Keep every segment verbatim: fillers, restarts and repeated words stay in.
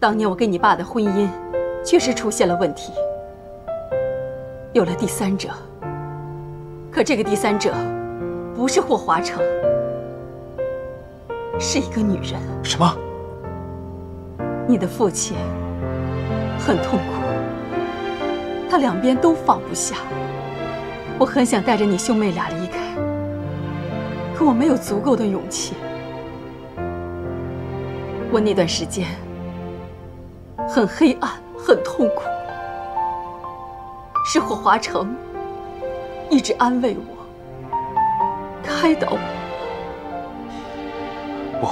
当年我跟你爸的婚姻确实出现了问题，有了第三者。可这个第三者不是霍华成，是一个女人。什么？你的父亲很痛苦，他两边都放不下。我很想带着你兄妹俩离开，可我没有足够的勇气。我那段时间 很黑暗，很痛苦。是霍华成一直安慰我，开导我。不，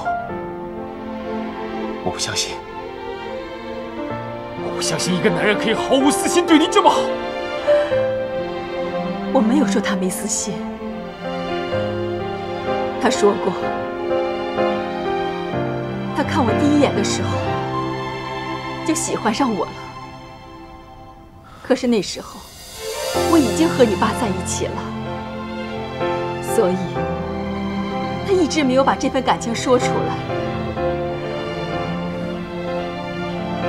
我不相信，我不相信一个男人可以毫无私心对你这么好。我没有说他没私心，他说过，他看我第一眼的时候 就喜欢上我了。可是那时候，我已经和你爸在一起了，所以他一直没有把这份感情说出来。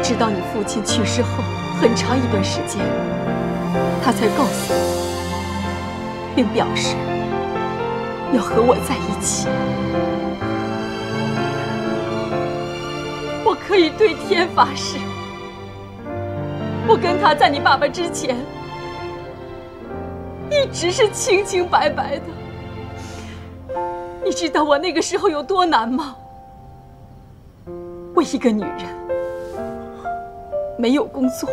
直到你父亲去世后很长一段时间，他才告诉我，并表示要和我在一起。 我可以对天发誓，我跟他在你爸爸之前一直是清清白白的。你知道我那个时候有多难吗？我一个女人，没有工作，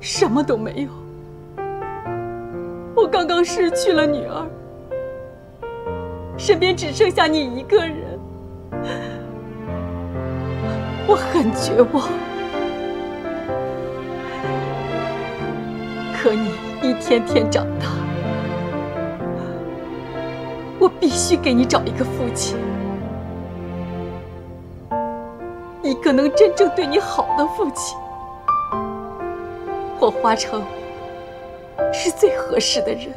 什么都没有。我刚刚失去了女儿，身边只剩下你一个人。 我很绝望，可你一天天长大，我必须给你找一个父亲，一个能真正对你好的父亲。霍华成是最合适的人。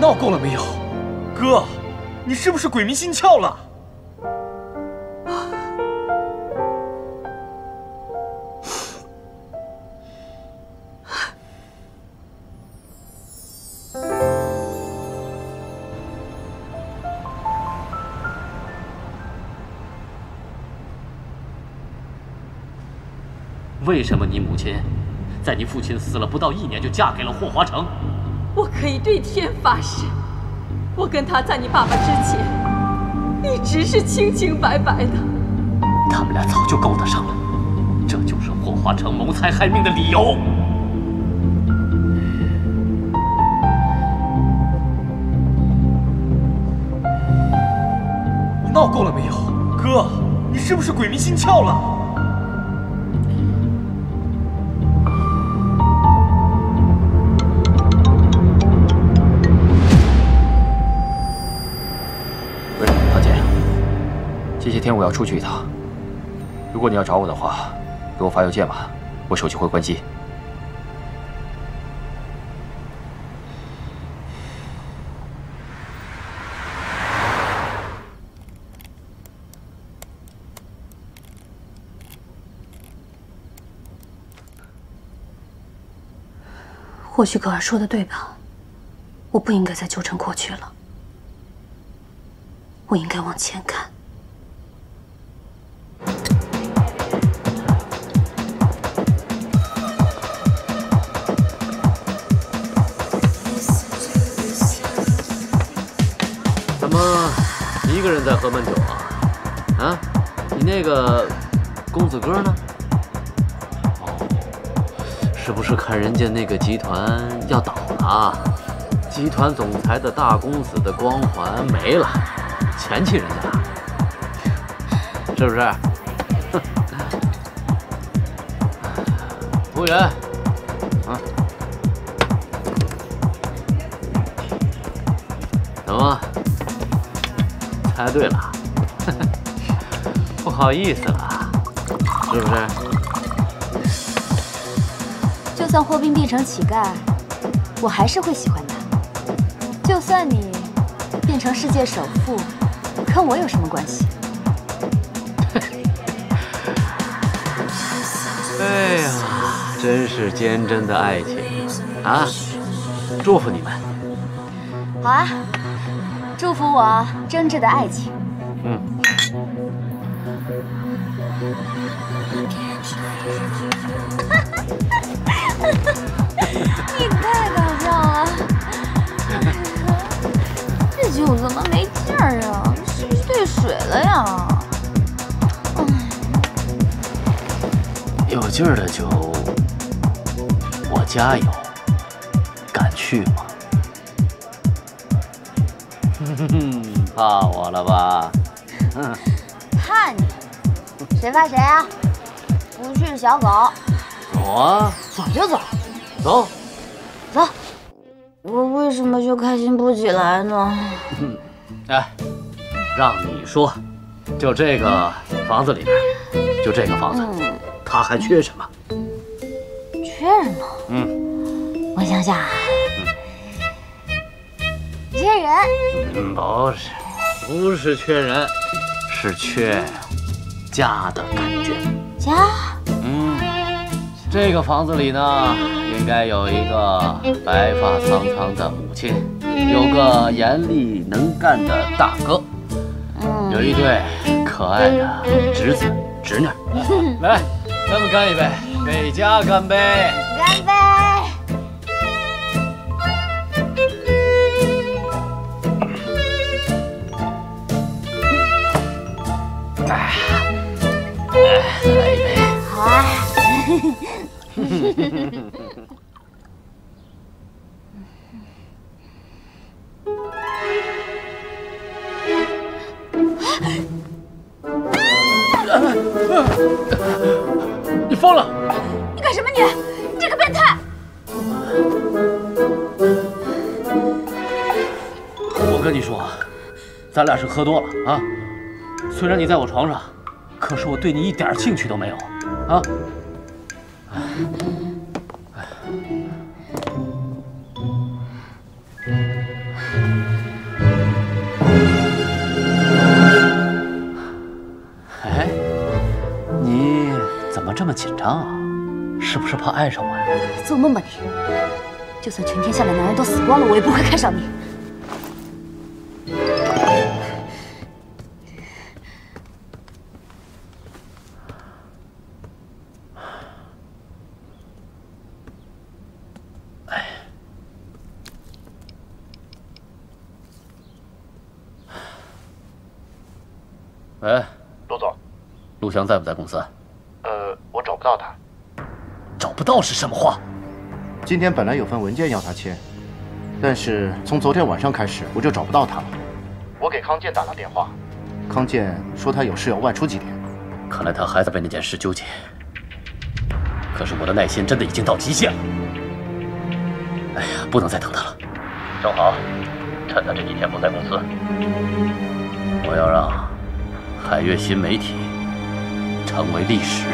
闹够了没有，哥，你是不是鬼迷心窍了？为什么你母亲在你父亲死了不到一年就嫁给了霍华成？ 我可以对天发誓，我跟他在你爸爸之前一直是清清白白的。他们俩早就勾搭上了，这就是霍华成谋财害命的理由。你闹够了没有，哥？你是不是鬼迷心窍了？ 今天我要出去一趟，如果你要找我的话，给我发邮件吧，我手机会关机。或许葛儿说的对吧？我不应该再纠缠过去了，我应该往前看。 怎么一个人在喝闷酒啊？啊，你那个公子哥呢？哦，是不是看人家那个集团要倒了啊？集团总裁的大公子的光环没了，嫌弃人家。 是不是？服务员，啊，么？猜对了，不好意思了，是不是？就算霍斌变成乞丐，我还是会喜欢他。就算你变成世界首富，跟我有什么关系？哎呀，真是坚贞的爱情啊！祝福你们。好啊，祝福我真挚的爱情。嗯。你太搞笑了！这酒怎么没劲儿啊？是不是兑水了呀？ 有劲儿的酒，我家有，敢去吗？哼哼，怕我了吧？嗯，怕你？谁怕谁啊？不去小狗。走啊！走就走。走。走。我为什么就开心不起来呢？哎，让你说，就这个房子里边，就这个房子。嗯 他还缺什么？缺什么？嗯，我想想啊，缺人。嗯，不是，不是缺人，是缺家的感觉。家？嗯，这个房子里呢，应该有一个白发苍苍的母亲，有个严厉能干的大哥，有一对可爱的侄子侄女。来。 咱们干一杯，给家干杯！干杯！哎，再来一杯！好啊！你疯了！你干什么你？你这个变态！我跟你说啊，咱俩是喝多了啊。虽然你在我床上，可是我对你一点兴趣都没有啊。哎，你。 怎么这么紧张啊？是不是怕爱上我呀？做梦吧你！就算全天下的男人都死光了，我也不会看上你。哎，喂，罗总，陆翔在不在公司？ 呃，我找不到他，找不到是什么话？今天本来有份文件要他签，但是从昨天晚上开始我就找不到他了。我给康健打了电话，康健说他有事要外出几天，看来他还在为那件事纠结。可是我的耐心真的已经到极限了，哎呀，不能再等他了。正好，趁他这几天不在公司，我要让海月新媒体。 成为历史。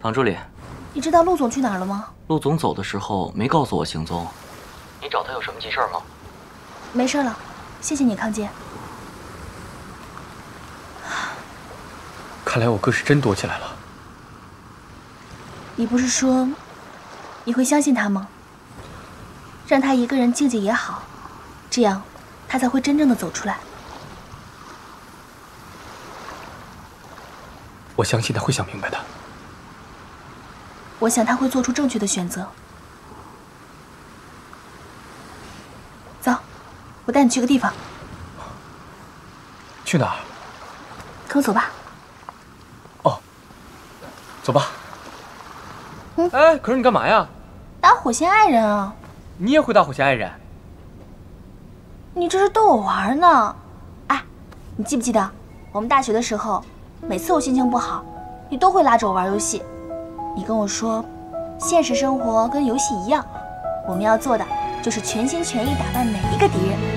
庞助理，你知道陆总去哪儿了吗？陆总走的时候没告诉我行踪。你找他有什么急事吗？没事了，谢谢你，康健。看来我哥是真躲起来了。你不是说？ 你会相信他吗？让他一个人静静也好，这样他才会真正的走出来。我相信他会想明白的。我想他会做出正确的选择。走，我带你去个地方。去哪儿？跟我走吧。哦，走吧。 嗯、哎，可是你干嘛呀？打火线爱人啊！你也会打火线爱人？你这是逗我玩呢！哎，你记不记得我们大学的时候，每次我心情不好，你都会拉着我玩游戏。你跟我说，现实生活跟游戏一样，我们要做的就是全心全意打败每一个敌人。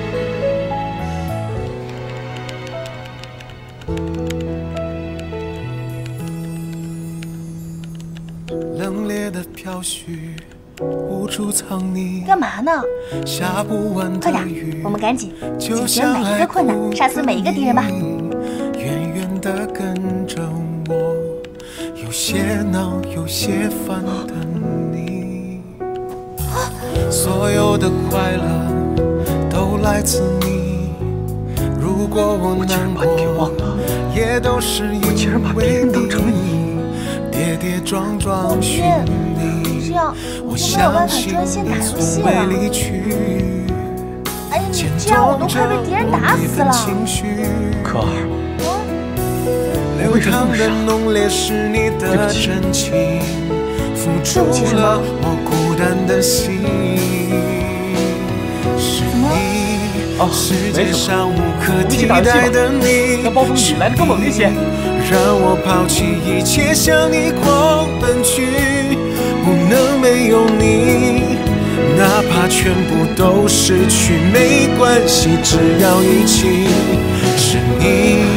飘絮无处藏匿。干嘛呢？下不完的雨，快点，我们赶紧解决每一个困难，杀死每一个敌人吧。远远的跟着我，有些恼，有些烦的你。啊、所有的快乐都来自你。如果我难过，也都是因为你。 跌跌撞撞寻你，我相信你从未离去。哎呀，你这样我都快被敌人打死了。可儿，为什么对不起什么？怎么？啊，没什么。我一起打游戏吧。那暴风雨来得更猛烈些。 让我抛弃一切，向你狂奔去，不能没有你，哪怕全部都失去没关系，只要一起。是你，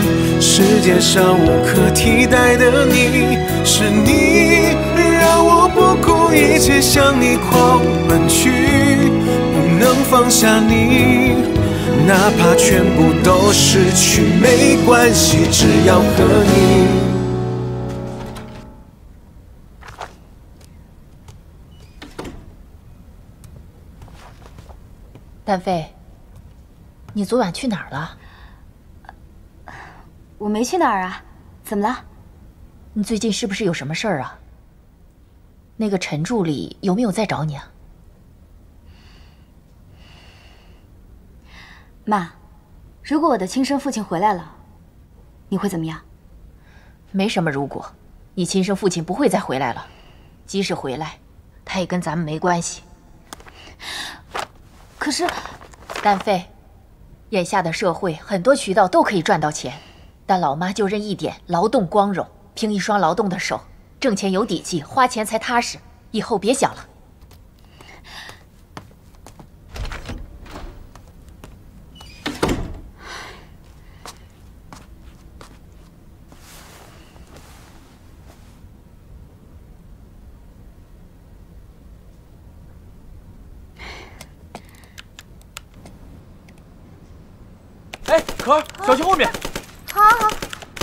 世界上无可替代的你，是你让我不顾一切向你狂奔去，不能放下你。 哪怕全部都失去没关系，只要和你。丹飞，你昨晚去哪儿了？我没去哪儿啊，怎么了？你最近是不是有什么事儿啊？那个陈助理有没有在找你啊？ 妈，如果我的亲生父亲回来了，你会怎么样？没什么如果，你亲生父亲不会再回来了，即使回来，他也跟咱们没关系。可是，丹飞，眼下的社会很多渠道都可以赚到钱，但老妈就认一点：劳动光荣，凭一双劳动的手，挣钱有底气，花钱才踏实。以后别想了。 哎，可儿，小心后面！好，好，好，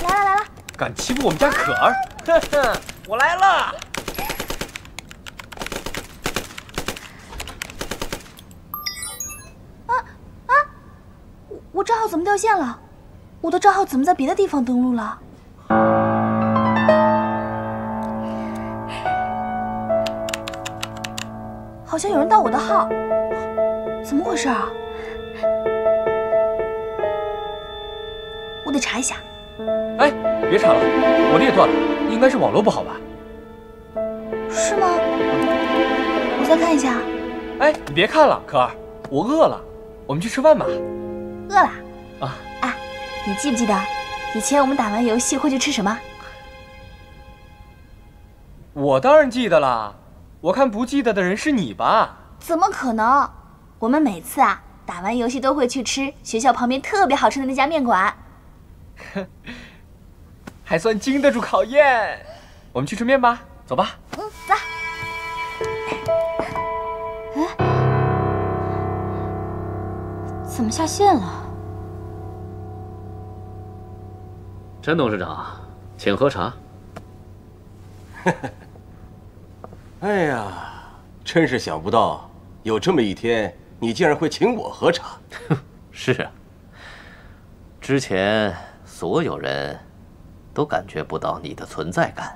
来了，来了！敢欺负我们家可儿，哼哼，我来了！啊啊！我我账号怎么掉线了？我的账号怎么在别的地方登录了？好像有人盗我的号，怎么回事啊？ 我得查一下。哎，别查了，我的也断了，应该是网络不好吧？是吗？我再看一下。哎，你别看了，可儿，我饿了，我们去吃饭吧。饿了？啊啊！你记不记得以前我们打完游戏会去吃什么？我当然记得啦，我看不记得的人是你吧？怎么可能？我们每次啊打完游戏都会去吃学校旁边特别好吃的那家面馆。 还算经得住考验，我们去吃面吧，走吧。嗯，走。哎，怎么下线了？陈董事长，请喝茶。哎呀，真是想不到有这么一天，你竟然会请我喝茶。是啊，之前。 所有人都感觉不到你的存在感。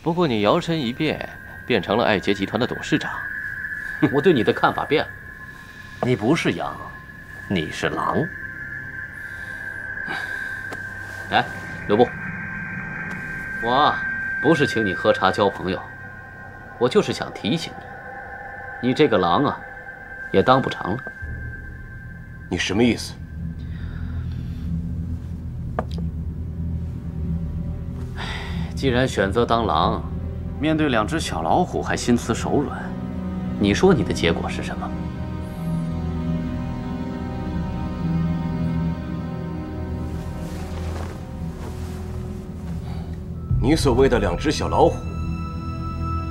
不过你摇身一变，变成了爱杰集团的董事长，我对你的看法变了。你不是羊，你是狼。哎，留步！我不是请你喝茶交朋友，我就是想提醒你，你这个狼啊，也当不长了。你什么意思？既然选择当狼，面对两只小老虎还心慈手软，你说你的结果是什么？ 你所谓的两只小老虎，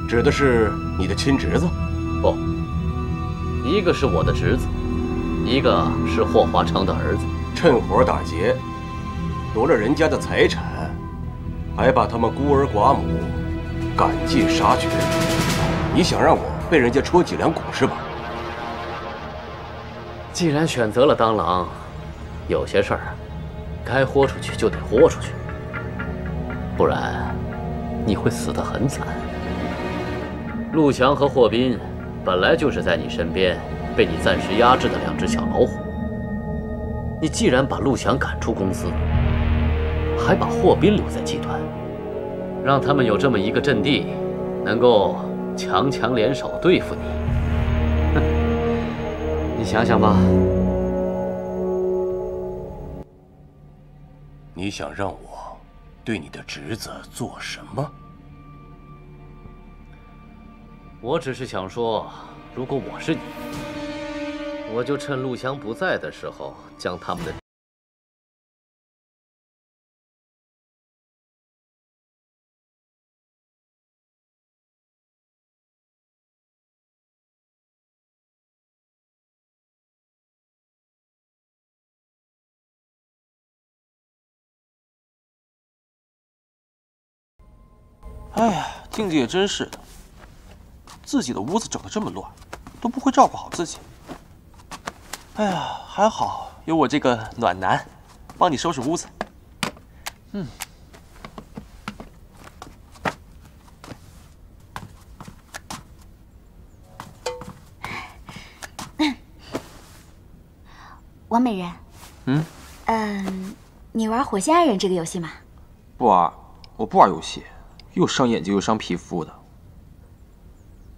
指的是你的亲侄子？不，一个是我的侄子，一个是霍华昌的儿子。趁火打劫，夺了人家的财产，还把他们孤儿寡母赶尽杀绝。你想让我被人家戳脊梁骨是吧？既然选择了当狼，有些事儿该豁出去就得豁出去。 不然，你会死得很惨。陆强和霍斌本来就是在你身边被你暂时压制的两只小老虎。你既然把陆强赶出公司，还把霍斌留在集团，让他们有这么一个阵地，能够强强联手对付你，哼，你想想吧。你想让我？ 对你的侄子做什么？我只是想说，如果我是你，我就趁陆翔不在的时候，将他们的。 哎呀，静静也真是的，自己的屋子整得这么乱，都不会照顾好自己。哎呀，还好有我这个暖男，帮你收拾屋子。嗯。王美人。嗯。嗯，你玩《火线爱人》这个游戏吗？不玩，我不玩游戏。 又伤眼睛又伤皮肤的。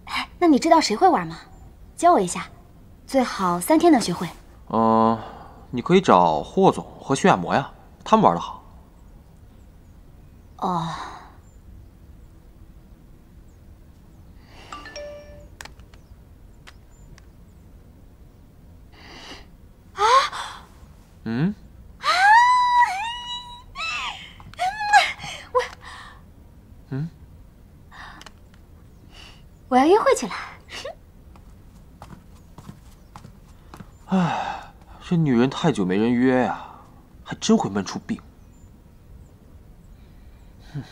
哎，那你知道谁会玩吗？教我一下，最好三天能学会。嗯，你可以找霍总和徐亚摩呀，他们玩的好。哦。啊！嗯。 嗯，我要约会去了。哎，这女人太久没人约呀、啊，还真会闷出病。哼。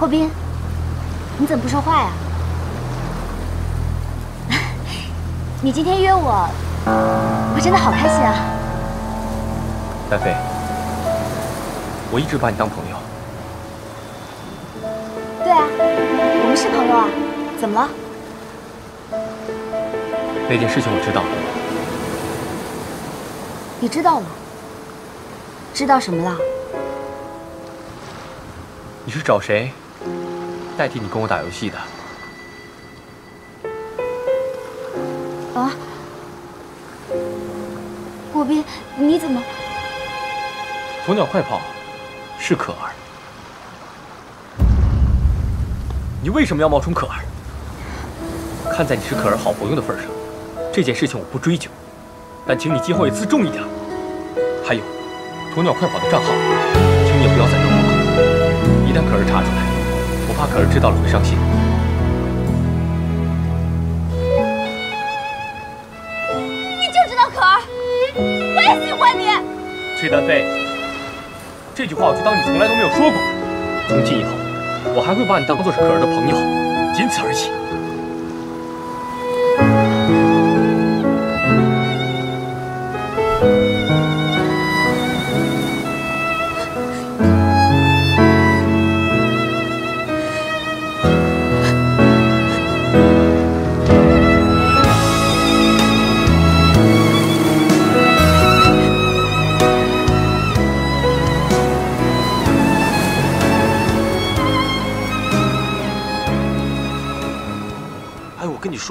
霍斌，你怎么不说话呀？你今天约我，我真的好开心啊！丹飞，我一直把你当朋友。对啊，我们是朋友啊，怎么了？那件事情我知道了。你知道了？知道什么了？你是找谁？ 代替你跟我打游戏的啊，霍斌，你怎么？鸵鸟快跑是可儿，你为什么要冒充可儿？看在你是可儿好朋友的份上，这件事情我不追究，但请你今后也自重一点。还有，鸵鸟快跑的账号，请你也不要再跟我了，一旦可儿查出来。 我怕可儿知道了会伤心。你就知道可儿，我也喜欢你。崔丹飞，这句话我就当你从来都没有说过。从今以后，我还会把你当做是可儿的朋友，仅此而已。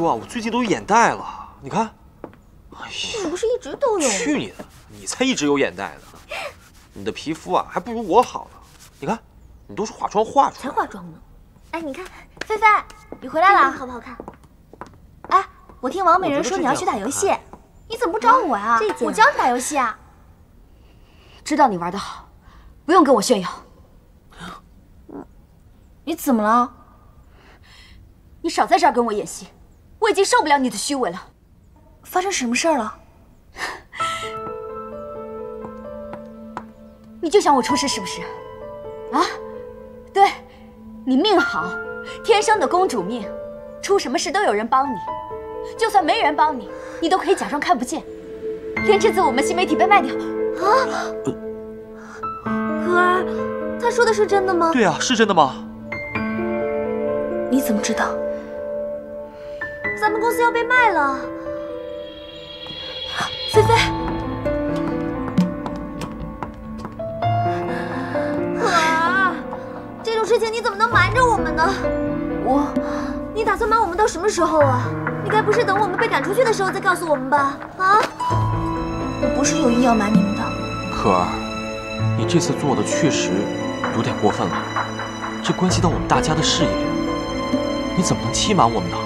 说啊，我最近都有眼袋了，你看。哎呀，你不是一直都有？去你的，你才一直有眼袋呢！你的皮肤啊，还不如我好呢。你看，你都是化妆化出来的。才化妆呢。哎，你看，菲菲，你回来了，好不好看？哎，我听王美人说你要去打游戏，你怎么不找我呀？我教你打游戏啊。知道你玩得好，不用跟我炫耀。 你怎么了？你少在这儿跟我演戏，我已经受不了你的虚伪了。发生什么事儿了？你就想我出事是不是？啊，对，你命好，天生的公主命，出什么事都有人帮你，就算没人帮你，你都可以假装看不见。连这次我们新媒体被卖掉，啊？可儿，他说的是真的吗？对啊，是真的吗？ 你怎么知道？咱们公司要被卖了，菲菲，可儿，这种事情你怎么能瞒着我们呢？我，你打算瞒我们到什么时候啊？你该不是等我们被赶出去的时候再告诉我们吧？啊！我不是有意要瞒你们的。可儿，你这次做的确实有点过分了，这关系到我们大家的事业。 你怎么能欺瞒我们呢？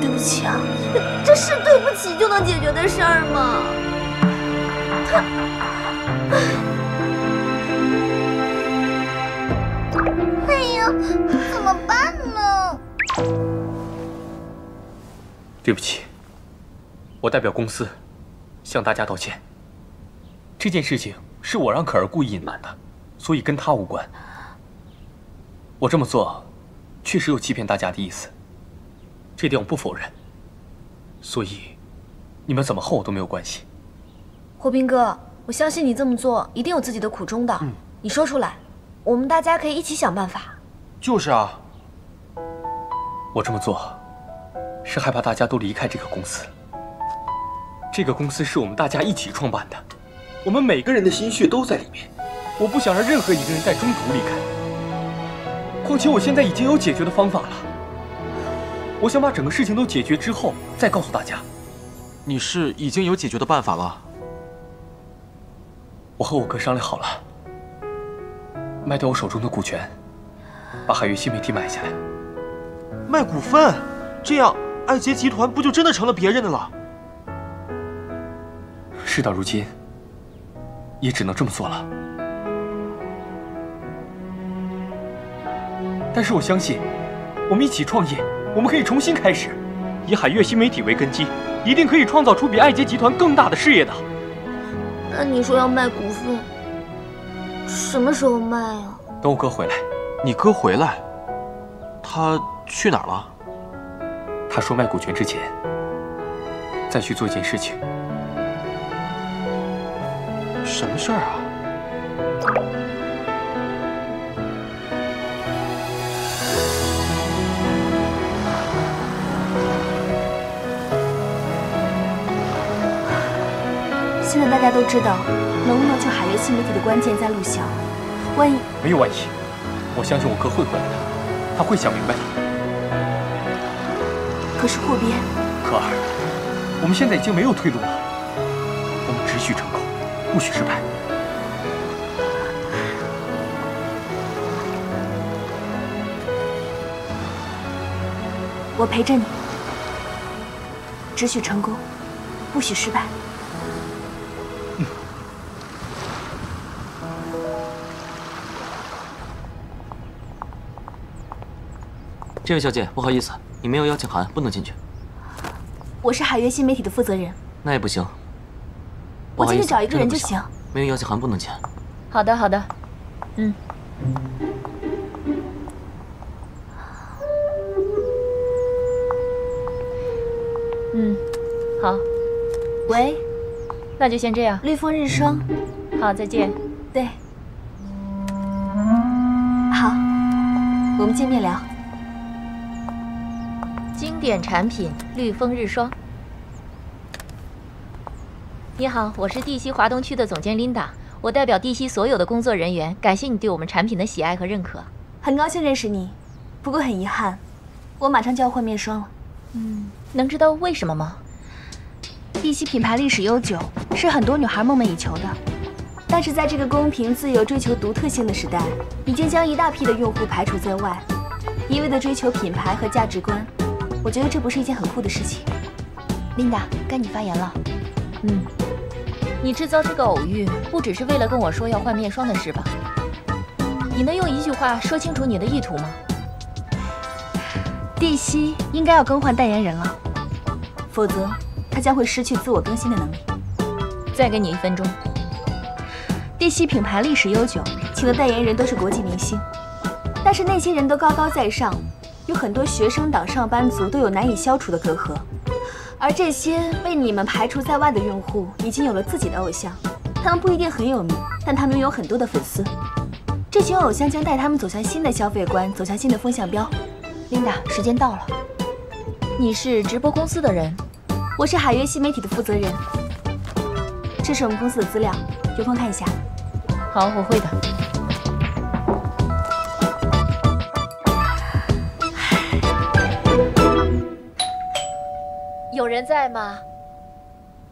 对不起啊，这是对不起就能解决的事儿吗？他，哎呀，怎么办呢？对不起，我代表公司向大家道歉。这件事情是我让可儿故意隐瞒的，所以跟他无关。我这么做。 确实有欺骗大家的意思，这点我不否认。所以，你们怎么恨我都没有关系。火拼哥，我相信你这么做一定有自己的苦衷的。嗯，你说出来，我们大家可以一起想办法。就是啊，我这么做是害怕大家都离开这个公司。这个公司是我们大家一起创办的，我们每个人的心血都在里面。我不想让任何一个人在中途离开。 况且我现在已经有解决的方法了，我想把整个事情都解决之后再告诉大家。你是已经有解决的办法了？我和我哥商量好了，卖掉我手中的股权，把海月新媒体买下来。卖股份？这样爱杰集团不就真的成了别人的了？事到如今，也只能这么做了。 但是我相信，我们一起创业，我们可以重新开始，以海月新媒体为根基，一定可以创造出比爱杰集团更大的事业的。那你说要卖股份，什么时候卖啊？等我哥回来。你哥回来？他去哪儿了？他说卖股权之前，再去做一件事情。什么事儿啊？ 现在大家都知道，能不能救海月新媒体的关键在陆骁。万一没有万一，我相信我哥会回来的，他会想明白的。可是霍斌，可儿，我们现在已经没有退路了，我们只许成功，不许失败。我陪着你，只许成功，不许失败。 这位小姐，不好意思，你没有邀请函，不能进去。我是海月新媒体的负责人。那也不行。我进去找一个人就行。没有邀请函不能进。好的，好的。嗯。嗯，好。喂，那就先这样。绿风日升。好，再见。对。好，我们见面聊。 经典产品绿风日霜。你好，我是地西华东区的总监琳达，我代表地西所有的工作人员，感谢你对我们产品的喜爱和认可。很高兴认识你，不过很遗憾，我马上就要换面霜了。嗯，能知道为什么吗？碧玺品牌历史悠久，是很多女孩梦寐以求的。但是在这个公平、自由、追求独特性的时代，已经将一大批的用户排除在外，一味的追求品牌和价值观，我觉得这不是一件很酷的事情。琳达，该你发言了。嗯，你制造这个偶遇，不只是为了跟我说要换面霜的事吧？你能用一句话说清楚你的意图吗？ 碧玺应该要更换代言人了，否则他将会失去自我更新的能力。再给你一分钟。碧玺品牌历史悠久，请的代言人都是国际明星，但是那些人都高高在上，有很多学生党、上班族都有难以消除的隔阂，而这些被你们排除在外的用户已经有了自己的偶像，他们不一定很有名，但他们拥有很多的粉丝，这群偶像将带他们走向新的消费观，走向新的风向标。 琳达，时间到了。你是直播公司的人，我是海悦新媒体的负责人。这是我们公司的资料，有空看一下。好，我会的。有人在吗？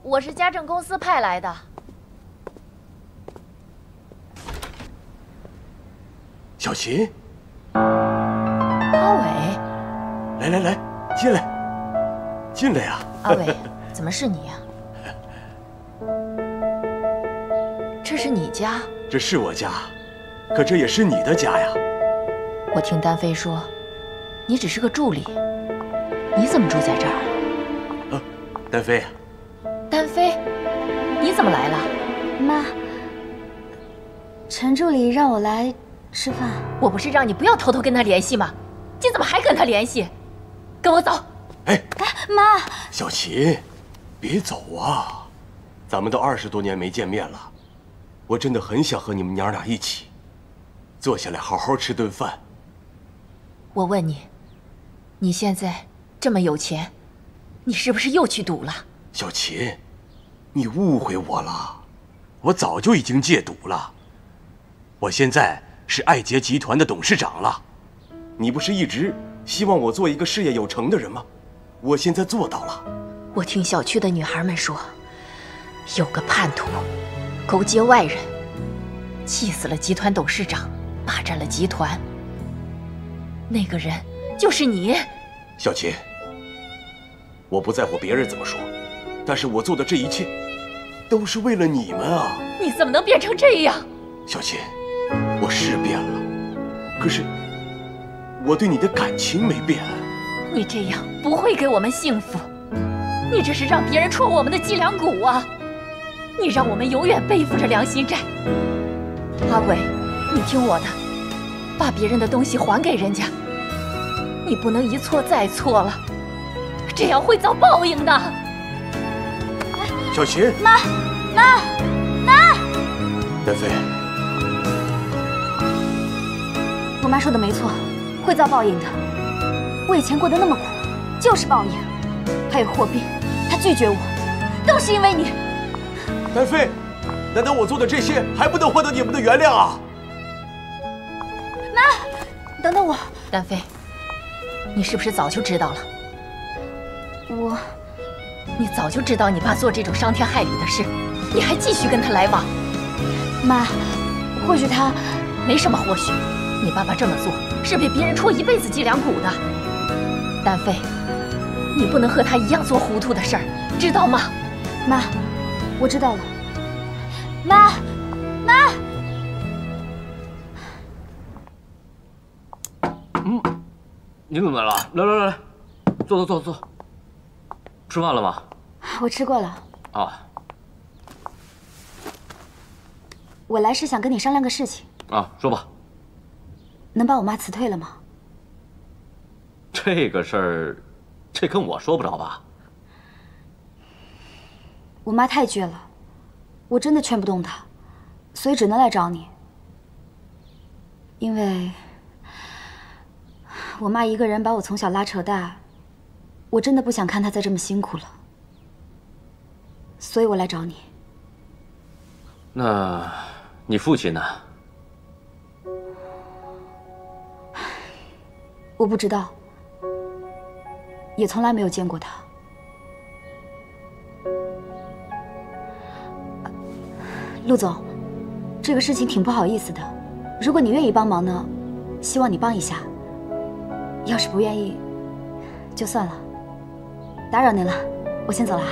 我是家政公司派来的。小琴。 来来来，进来，进来呀！阿伟，怎么是你呀？这是你家？这是我家，可这也是你的家呀。我听丹飞说，你只是个助理，你怎么住在这儿？啊，丹飞。丹飞，你怎么来了？妈，陈助理让我来吃饭。我不是让你不要偷偷跟他联系吗？你怎么还跟他联系？ 跟我走！哎，妈，小琴，别走啊！咱们都二十多年没见面了，我真的很想和你们娘俩一起坐下来好好吃顿饭。我问你，你现在这么有钱，你是不是又去赌了？小琴，你误会我了，我早就已经戒赌了。我现在是爱捷集团的董事长了，你不是一直？ 希望我做一个事业有成的人吗？我现在做到了。我听小区的女孩们说，有个叛徒勾结外人，气死了集团董事长，霸占了集团。那个人就是你，小琴。我不在乎别人怎么说，但是我做的这一切，都是为了你们啊！你怎么能变成这样？小琴，我是变了，可是。 我对你的感情没变，你这样不会给我们幸福，你这是让别人戳我们的脊梁骨啊！你让我们永远背负着良心债。阿伟，你听我的，把别人的东西还给人家，你不能一错再错了，这样会遭报应的。小琴，妈，妈，妈，丹飞，我妈说的没错。 会遭报应的。我以前过得那么苦，就是报应。还有霍斌，他拒绝我，都是因为你。丹飞，难道我做的这些还不能获得你们的原谅啊？妈，等等我。丹飞，你是不是早就知道了？我，你早就知道你爸做这种伤天害理的事，你还继续跟他来往。妈，或许他没什么或许。 你爸爸这么做是被别人戳一辈子脊梁骨的，丹飞，你不能和他一样做糊涂的事儿，知道吗？妈，我知道了。妈，妈。嗯，你怎么来了？来来来来，坐坐坐坐。吃饭了吗？我吃过了。啊。我来是想跟你商量个事情。啊，说吧。 能把我妈辞退了吗？这个事儿，这跟我说不着吧。我妈太倔了，我真的劝不动她，所以只能来找你。因为我妈一个人把我从小拉扯大，我真的不想看她再这么辛苦了，所以我来找你。那你父亲呢？ 我不知道，也从来没有见过他。陆总，这个事情挺不好意思的，如果你愿意帮忙呢，希望你帮一下；要是不愿意，就算了。打扰您了，我先走了。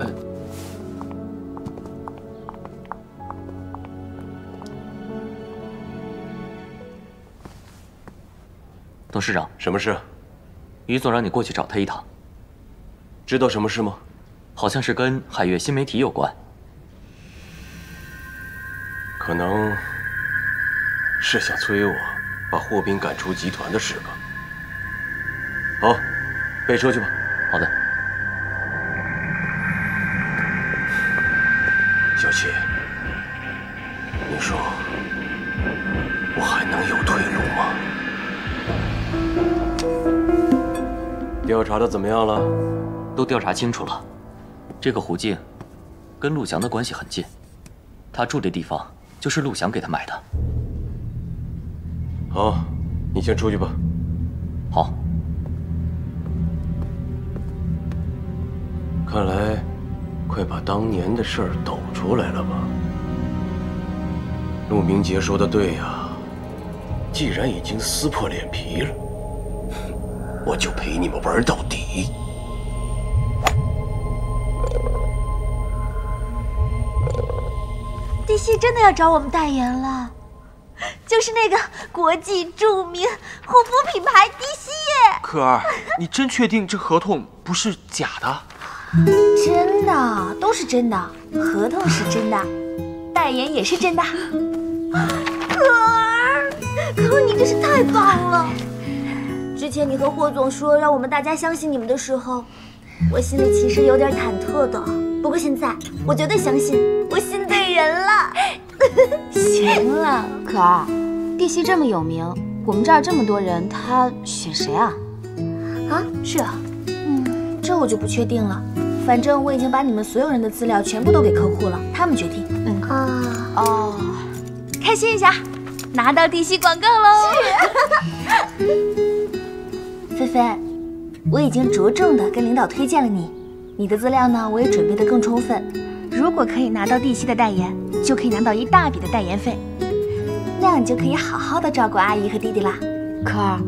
嗯 董事长，什么事？于总让你过去找他一趟。知道什么事吗？好像是跟海月新媒体有关。可能是想催我把霍斌赶出集团的事吧。好，备车去吧。好的。小七，你说我还能有退路吗？ 调查的怎么样了？都调查清楚了。这个胡静跟陆翔的关系很近，他住的地方就是陆翔给他买的。好，你先出去吧。好。看来，快把当年的事儿抖出来了吧？陆明杰说的对呀，既然已经撕破脸皮了。 我就陪你们玩到底！D C真的要找我们代言了，就是那个国际著名护肤品牌 D C。可儿，你真确定这合同不是假的？真的，都是真的，合同是真的，代言也是真的。可儿，可儿，你真是太棒了！ 之前你和霍总说让我们大家相信你们的时候，我心里其实有点忐忑的。不过现在我绝对相信，我信对人了。行了，可儿，地西这么有名，我们这儿这么多人，他选谁啊？啊，是啊，嗯，这我就不确定了。反正我已经把你们所有人的资料全部都给客户了，他们决定。嗯啊哦，开心一下，拿到地西广告喽！是。菲菲，我已经着重的跟领导推荐了你，你的资料呢，我也准备的更充分。如果可以拿到地西的代言，就可以拿到一大笔的代言费，那样你就可以好好的照顾阿姨和弟弟啦。可儿，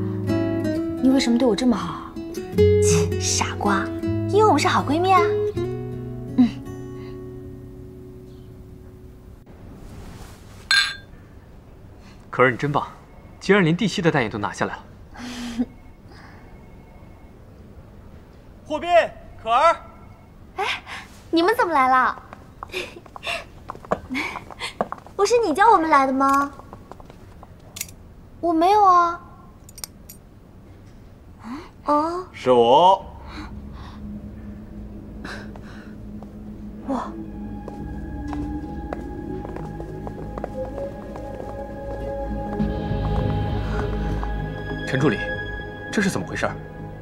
你为什么对我这么好？切，傻瓜，因为我们是好闺蜜啊。嗯。可儿，你真棒，竟然连地西的代言都拿下来了。 霍斌，可儿，哎，你们怎么来了？不是你叫我们来的吗？我没有啊。哦，是我。我。陈助理，这是怎么回事？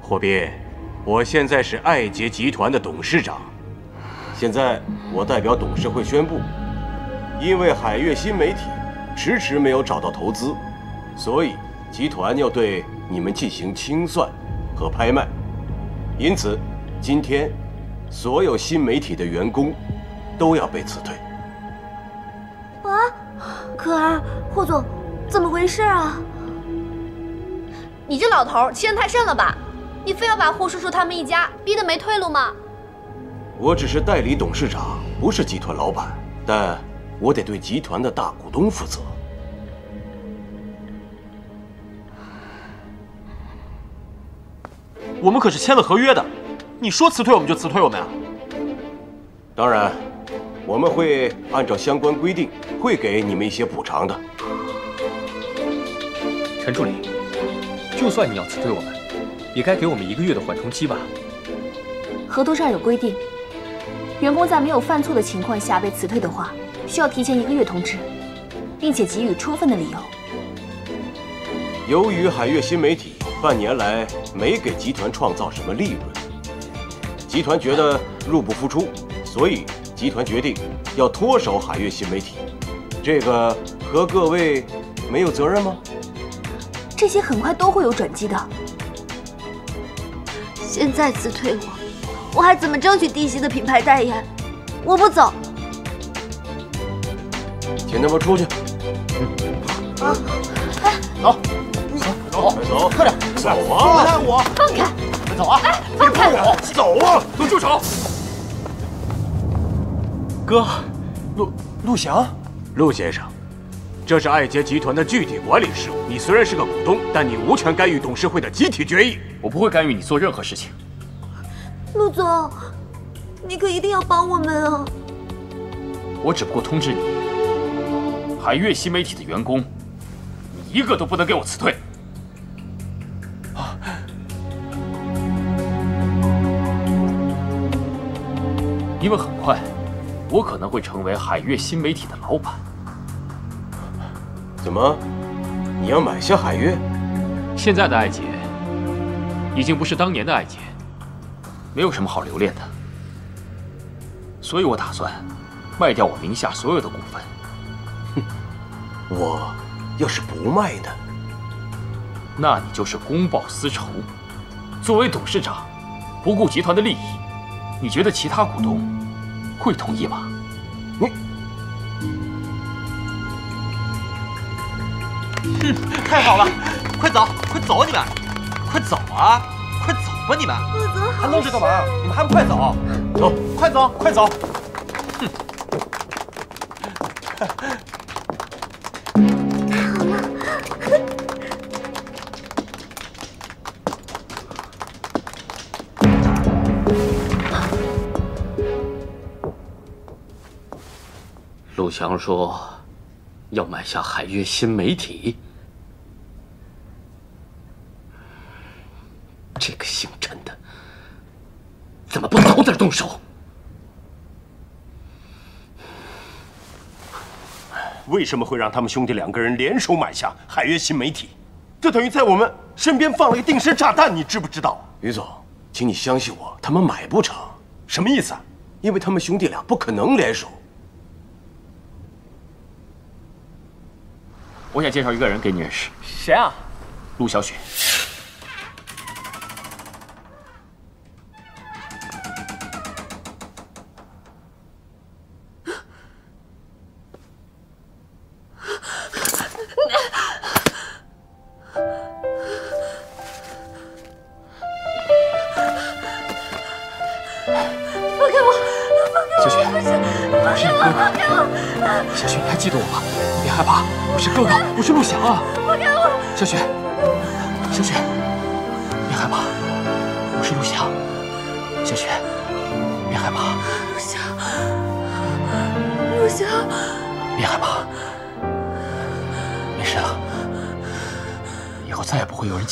霍斌。 我现在是爱杰集团的董事长，现在我代表董事会宣布，因为海月新媒体迟迟没有找到投资，所以集团要对你们进行清算和拍卖。因此，今天所有新媒体的员工都要被辞退。啊，可儿，霍总，怎么回事啊？你这老头欺人太甚了吧！ 你非要把霍叔叔他们一家逼得没退路吗？我只是代理董事长，不是集团老板，但我得对集团的大股东负责。我们可是签了合约的，你说辞退我们就辞退我们啊？当然，我们会按照相关规定，会给你们一些补偿的。陈助理，就算你要辞退我们。 也该给我们一个月的缓冲期吧。合同上有规定，员工在没有犯错的情况下被辞退的话，需要提前一个月通知，并且给予充分的理由。由于海月新媒体半年来没给集团创造什么利润，集团觉得入不敷出，所以集团决定要脱手海月新媒体。这个和各位没有责任吗？这些很快都会有转机的。先再次退我，我还怎么争取弟媳的品牌代言？我不走。请他们出去。嗯。啊！哎，走，走，走，快点，走啊！放开我！放开！走啊！哎，放开我！走啊！都住手！哥，陆陆翔，陆先生。 这是爱杰集团的具体管理事务。你虽然是个股东，但你无权干预董事会的集体决议。我不会干预你做任何事情。陆总，你可一定要帮我们啊！我只不过通知你，海月新媒体的员工，你一个都不能给我辞退。啊！因为很快，我可能会成为海月新媒体的老板。 怎么？你要买下海月？现在的艾杰已经不是当年的艾杰，没有什么好留恋的。所以我打算卖掉我名下所有的股份。哼，我要是不卖呢？那你就是公报私仇。作为董事长，不顾集团的利益，你觉得其他股东会同意吗？ 嗯，太好了，快走，快走你们，快走啊，快走吧你们！还愣着干嘛？你们还不快走？走，快走，快走！哼！太好了！陆翔说要买下海月新媒体。 这个姓陈的，怎么不早点动手？为什么会让他们兄弟两个人联手买下海月新媒体？这等于在我们身边放了个定时炸弹，你知不知道？于总，请你相信我，他们买不成。什么意思啊？因为他们兄弟俩不可能联手。我想介绍一个人给你认识。谁啊？陆小雪。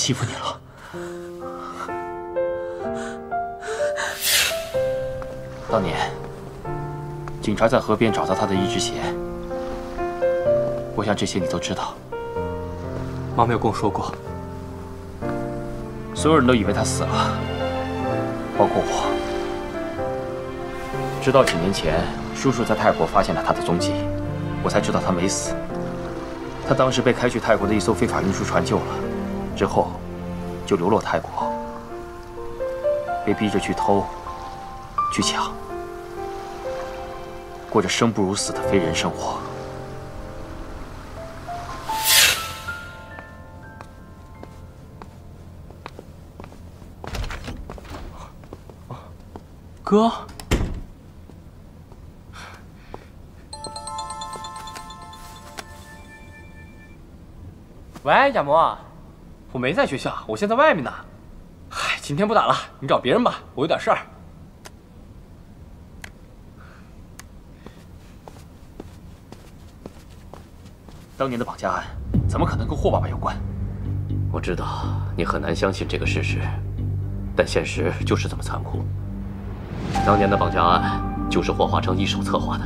欺负你了，当年警察在河边找到他的一只鞋，我想这些你都知道。妈没有跟我说过，所有人都以为他死了，包括我。直到几年前，叔叔在泰国发现了他的踪迹，我才知道他没死。他当时被开去泰国的一艘非法运输船救了。 之后，就流落泰国，被逼着去偷、去抢，过着生不如死的非人生活。哥，喂，亚萌。 我没在学校，我现在外面呢。唉，今天不打了，你找别人吧，我有点事儿。当年的绑架案怎么可能跟霍爸爸有关？我知道你很难相信这个事实，但现实就是这么残酷。当年的绑架案就是霍华成一手策划的。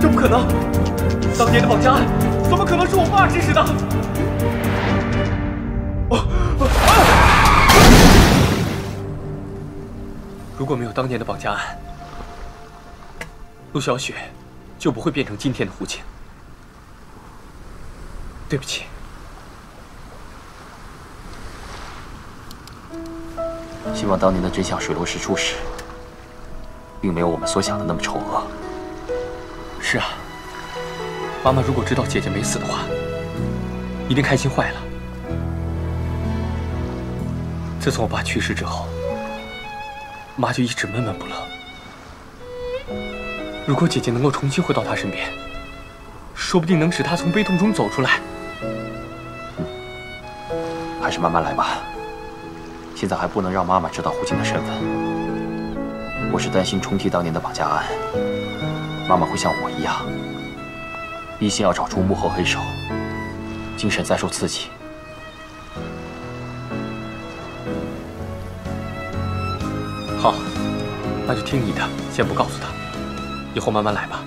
不可能！当年的绑架案怎么可能是我爸指使的？果没有当年的绑架案，陆小雪就不会变成今天的胡青。对不起。希望当年的真相水落石出时，并没有我们所想的那么丑恶。是啊，妈妈如果知道姐姐没死的话，一定开心坏了。 自从我爸去世之后，妈就一直闷闷不乐。如果姐姐能够重新回到她身边，说不定能使她从悲痛中走出来。嗯，还是慢慢来吧。现在还不能让妈妈知道胡青的身份。我是担心重提当年的绑架案，妈妈会像我一样，一心要找出幕后黑手，精神再受刺激。 好，那就听你的，先不告诉他，以后慢慢来吧。